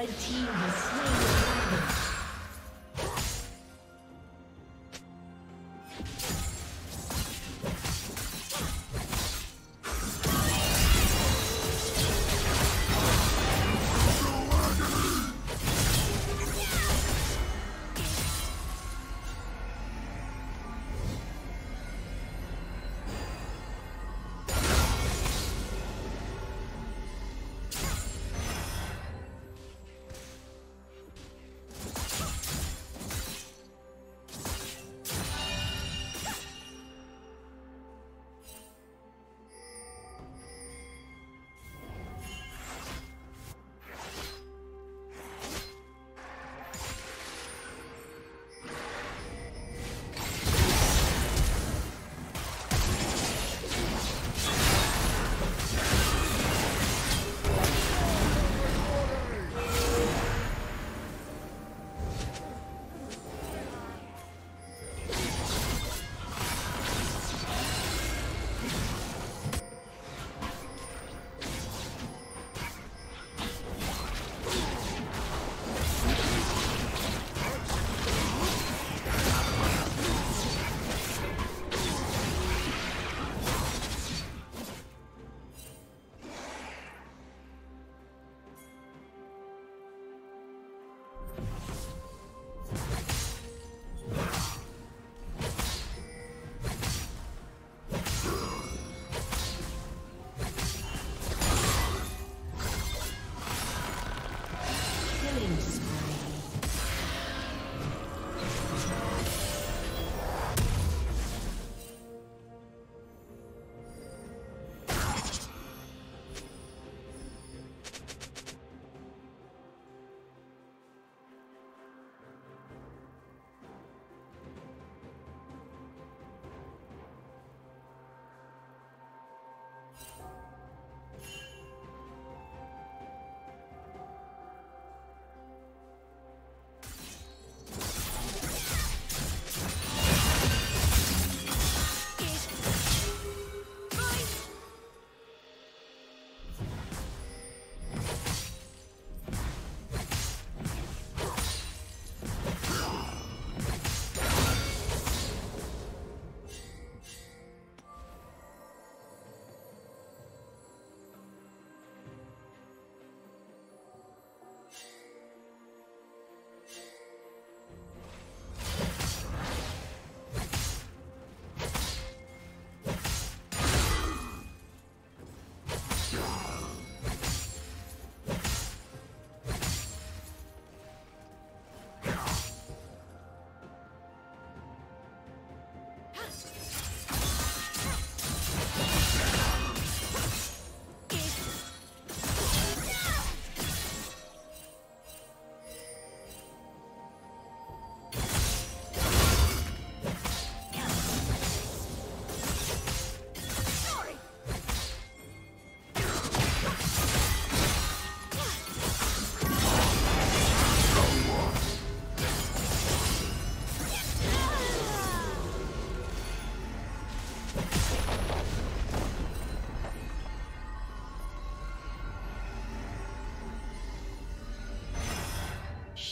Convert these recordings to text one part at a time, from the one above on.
Red team has slain the dragon.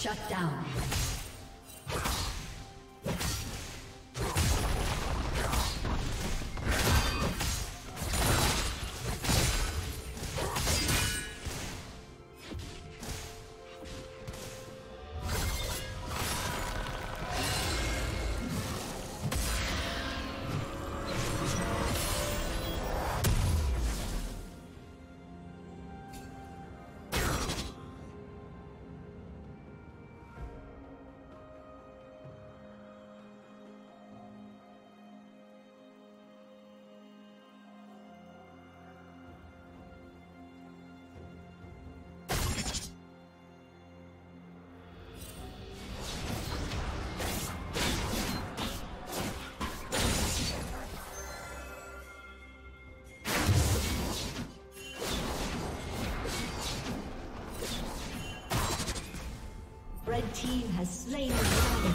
Shut down. has slain the dragon.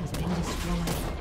Has been destroyed.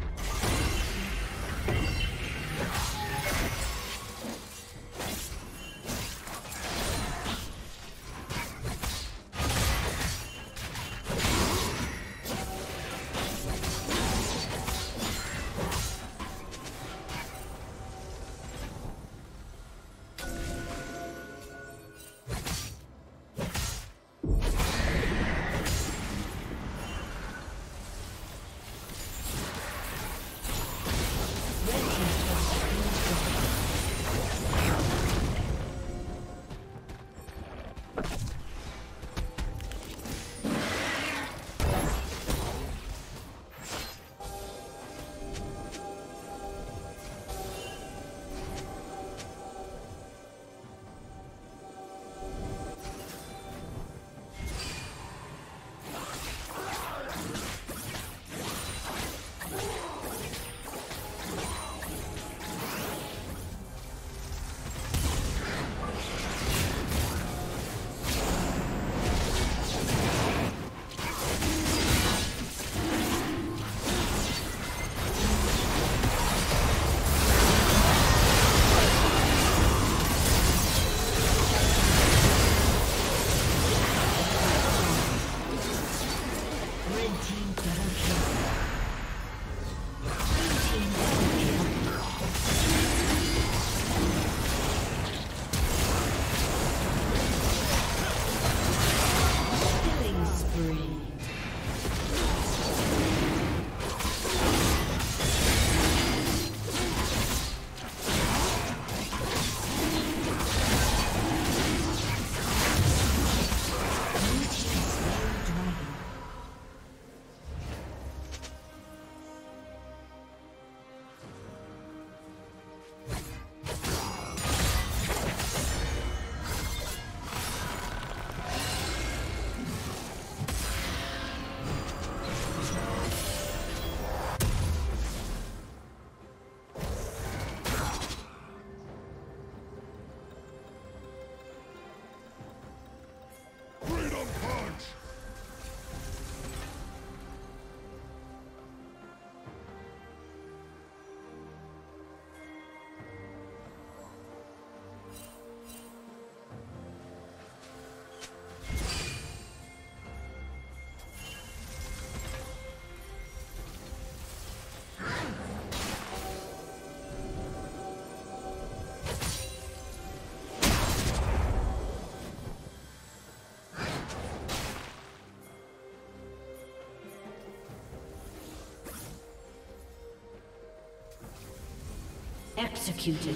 Executed.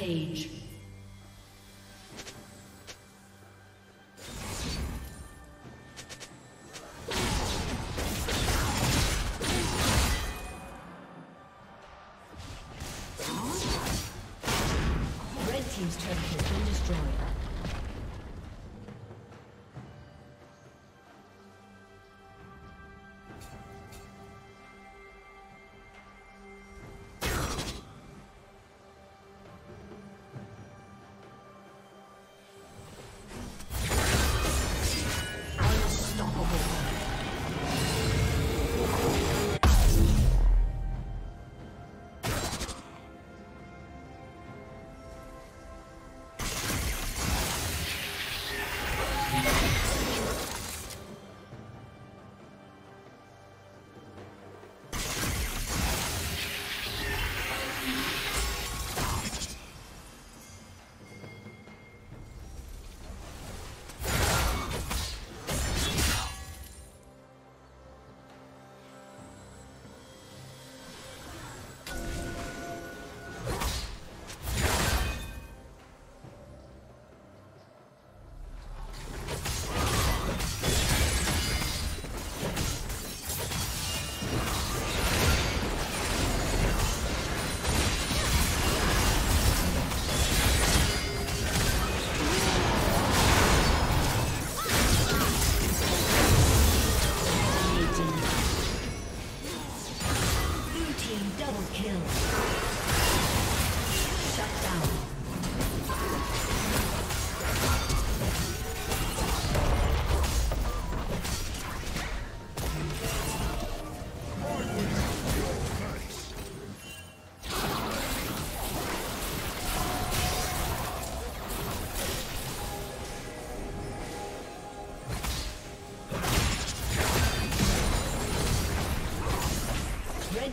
Page. Red team's turret has been destroyed.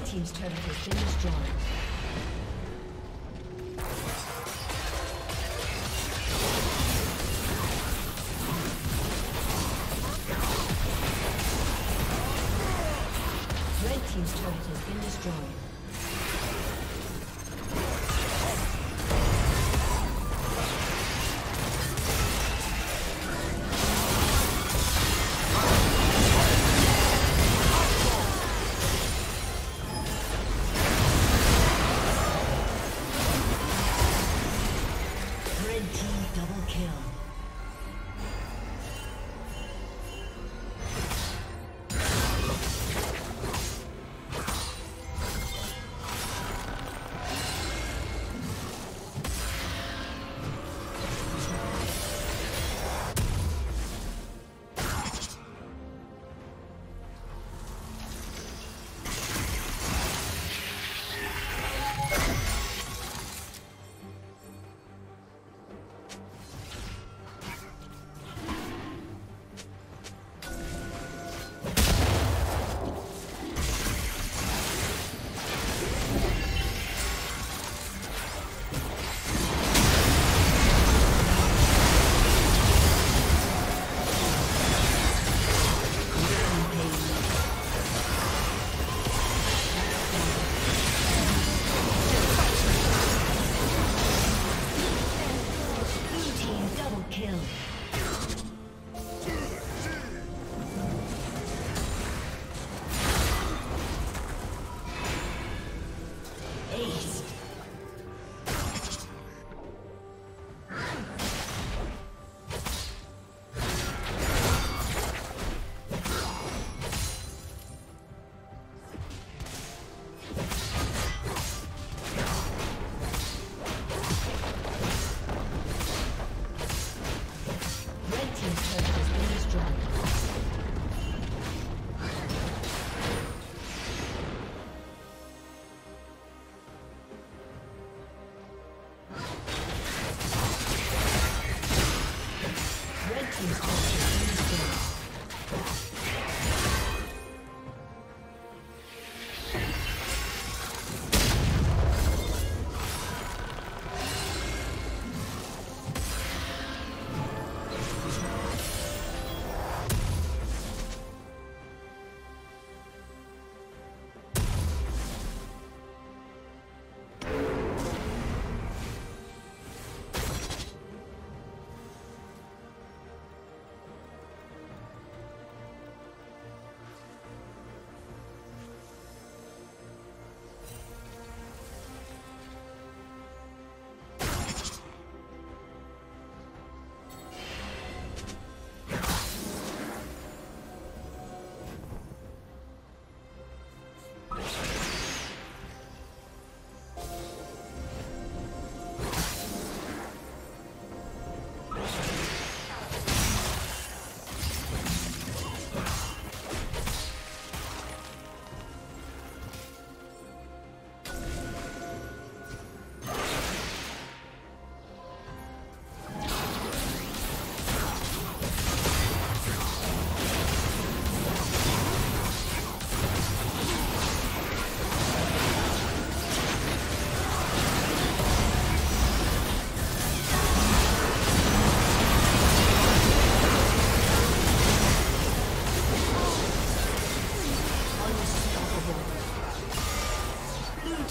Team's turret has been destroyed.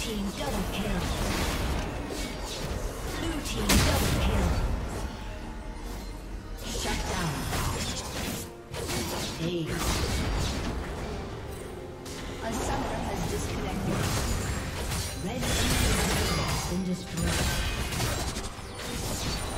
team double kill. Blue team double kill. Shut down. A summoner has disconnected. Red team has been destroyed.